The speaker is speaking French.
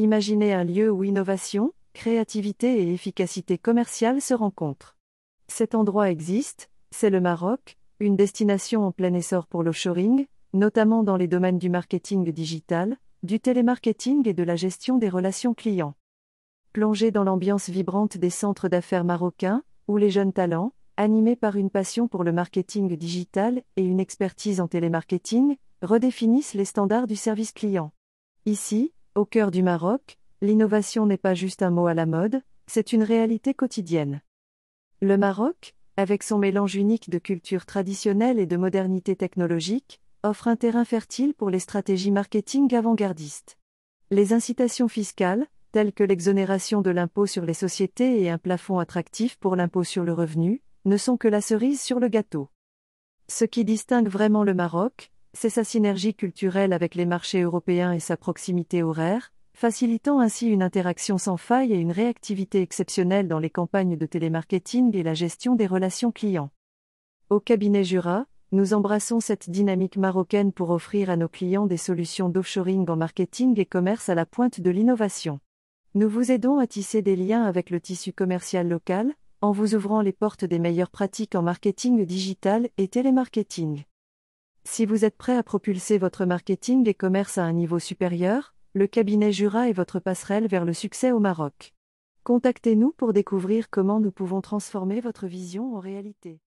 Imaginez un lieu où innovation, créativité et efficacité commerciale se rencontrent. Cet endroit existe, c'est le Maroc, une destination en plein essor pour le offshoring, notamment dans les domaines du marketing digital, du télémarketing et de la gestion des relations clients. Plongez dans l'ambiance vibrante des centres d'affaires marocains, où les jeunes talents, animés par une passion pour le marketing digital et une expertise en télémarketing, redéfinissent les standards du service client. Ici, au cœur du Maroc, l'innovation n'est pas juste un mot à la mode, c'est une réalité quotidienne. Le Maroc, avec son mélange unique de culture traditionnelle et de modernité technologique, offre un terrain fertile pour les stratégies marketing avant-gardistes. Les incitations fiscales, telles que l'exonération de l'impôt sur les sociétés et un plafond attractif pour l'impôt sur le revenu, ne sont que la cerise sur le gâteau. Ce qui distingue vraiment le Maroc, c'est sa synergie culturelle avec les marchés européens et sa proximité horaire, facilitant ainsi une interaction sans faille et une réactivité exceptionnelle dans les campagnes de télémarketing et la gestion des relations clients. Au cabinet Jura, nous embrassons cette dynamique marocaine pour offrir à nos clients des solutions d'offshoring en marketing et commerce à la pointe de l'innovation. Nous vous aidons à tisser des liens avec le tissu commercial local, en vous ouvrant les portes des meilleures pratiques en marketing digital et télémarketing. Si vous êtes prêt à propulser votre marketing et commerce à un niveau supérieur, le cabinet Jura est votre passerelle vers le succès au Maroc. Contactez-nous pour découvrir comment nous pouvons transformer votre vision en réalité.